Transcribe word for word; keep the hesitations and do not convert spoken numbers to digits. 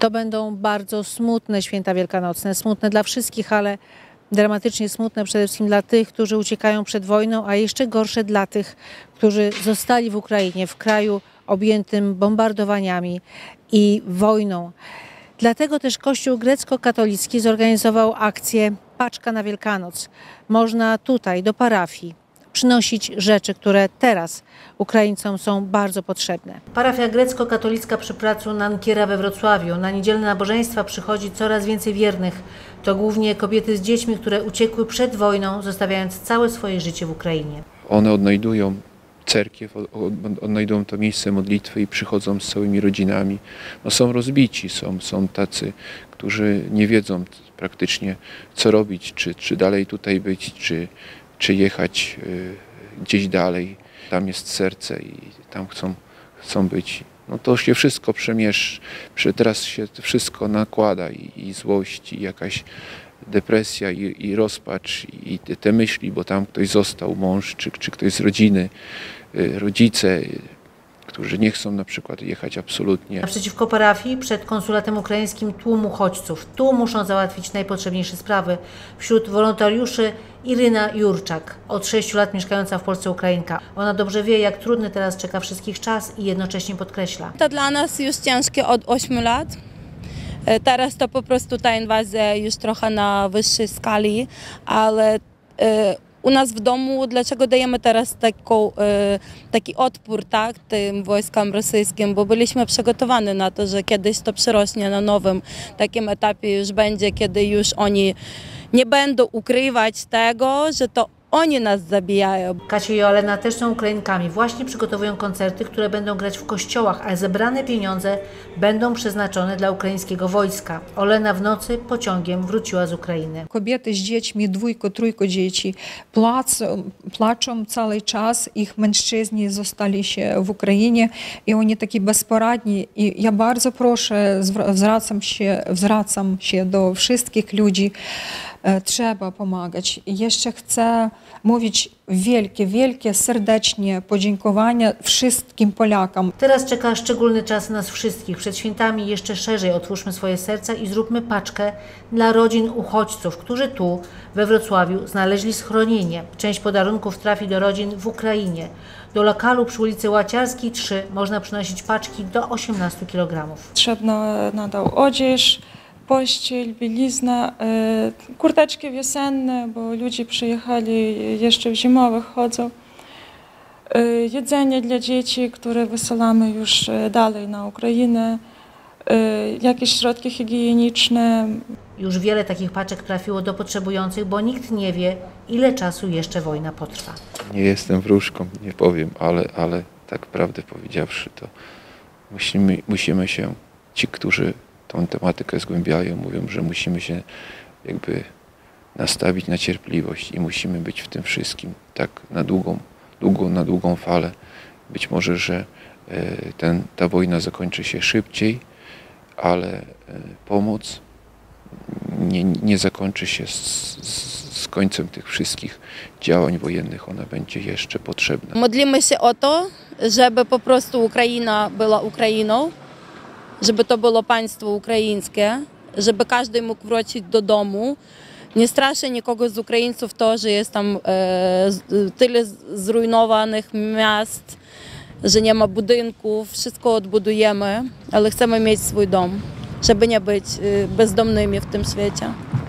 To będą bardzo smutne święta wielkanocne, smutne dla wszystkich, ale dramatycznie smutne przede wszystkim dla tych, którzy uciekają przed wojną, a jeszcze gorsze dla tych, którzy zostali w Ukrainie, w kraju objętym bombardowaniami i wojną. Dlatego też Kościół grecko-katolicki zorganizował akcję Paczka na Wielkanoc. Można tutaj do parafii przynosić rzeczy, które teraz Ukraińcom są bardzo potrzebne. Parafia grecko-katolicka przy placu Nankiera we Wrocławiu. Na niedzielne nabożeństwa przychodzi coraz więcej wiernych. To głównie kobiety z dziećmi, które uciekły przed wojną, zostawiając całe swoje życie w Ukrainie. One odnajdują cerkiew, odnajdują to miejsce modlitwy i przychodzą z całymi rodzinami. No są rozbici, są, są tacy, którzy nie wiedzą praktycznie, co robić, czy, czy dalej tutaj być, czy, czy jechać y, gdzieś dalej. Tam jest serce i tam chcą, chcą być. No to się wszystko przemiesz, teraz się wszystko nakłada i, i złość, i jakaś depresja i, i rozpacz i te, te myśli, bo tam ktoś został, mąż czy, czy ktoś z rodziny, rodzice, którzy nie chcą na przykład jechać absolutnie. A przeciwko parafii, przed konsulatem ukraińskim tłum uchodźców. Tu muszą załatwić najpotrzebniejsze sprawy. Wśród wolontariuszy Iryna Jurczak, od sześciu lat mieszkająca w Polsce Ukrainka. Ona dobrze wie, jak trudny teraz czeka wszystkich czas i jednocześnie podkreśla. To dla nas już ciężkie od ośmiu lat. Teraz to po prostu ta inwazja już trochę na wyższej skali, ale u nas w domu dlaczego dajemy teraz taką, taki odpór, tak, tym wojskom rosyjskim, bo byliśmy przygotowani na to, że kiedyś to przyrośnie na nowym takim etapie już będzie, kiedy już oni nie będą ukrywać tego, że to oni nas zabijają. Kasia i Olena też są Ukrainkami. Właśnie przygotowują koncerty, które będą grać w kościołach, a zebrane pieniądze będą przeznaczone dla ukraińskiego wojska. Olena w nocy pociągiem wróciła z Ukrainy. Kobiety z dziećmi, dwójko, trójko dzieci, płaczą cały czas. Ich mężczyźni zostali się w Ukrainie i oni taki bezporadni. I ja bardzo proszę, zwracam się, zwracam się do wszystkich ludzi. Trzeba pomagać. Jeszcze chcę mówić wielkie, wielkie, serdecznie podziękowania wszystkim Polakom. Teraz czeka szczególny czas nas wszystkich. Przed świętami jeszcze szerzej otwórzmy swoje serca i zróbmy paczkę dla rodzin uchodźców, którzy tu, we Wrocławiu, znaleźli schronienie. Część podarunków trafi do rodzin w Ukrainie. Do lokalu przy ulicy Łaciarskiej trzy można przynosić paczki do osiemnastu kilogramów. Trzeba nadał odzież, pościel, bielizna, kurteczki wiosenne, bo ludzie przyjechali jeszcze w zimowych chodzą. Jedzenie dla dzieci, które wysyłamy już dalej na Ukrainę, jakieś środki higieniczne. Już wiele takich paczek trafiło do potrzebujących, bo nikt nie wie, ile czasu jeszcze wojna potrwa. Nie jestem wróżką, nie powiem, ale, ale tak prawdę powiedziawszy, to musimy, musimy się, ci, którzy tą tematykę zgłębiają, mówią, że musimy się jakby nastawić na cierpliwość i musimy być w tym wszystkim tak na długą, długą, na długą falę. Być może, że ten, ta wojna zakończy się szybciej, ale pomoc nie, nie zakończy się z, z końcem tych wszystkich działań wojennych. Ona będzie jeszcze potrzebna. Modlimy się o to, żeby po prostu Ukraina była Ukrainą, żeby to było państwo ukraińskie, żeby każdy mógł wrócić do domu. Nie straszę nikogo z Ukraińców to, że jest tam e, tyle zrujnowanych miast, że nie ma budynków, wszystko odbudujemy, ale chcemy mieć swój dom, żeby nie być bezdomnymi w tym świecie.